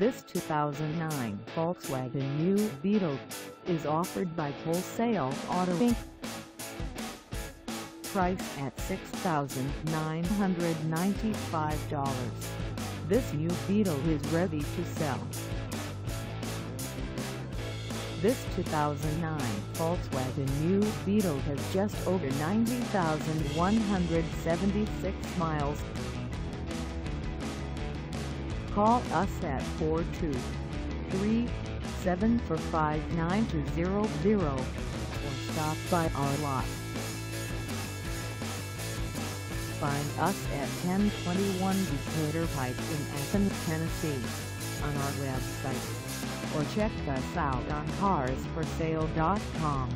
This 2009 Volkswagen New Beetle is offered by Wholesale Auto Inc. Price at $6,995. This New Beetle is ready to sell. This 2009 Volkswagen New Beetle has just over 90,176 miles. Call us at 423-745-9200 or stop by our lot. Find us at 1021 Decatur Pike in Athens, Tennessee, on our website, or check us out on carsforsale.com.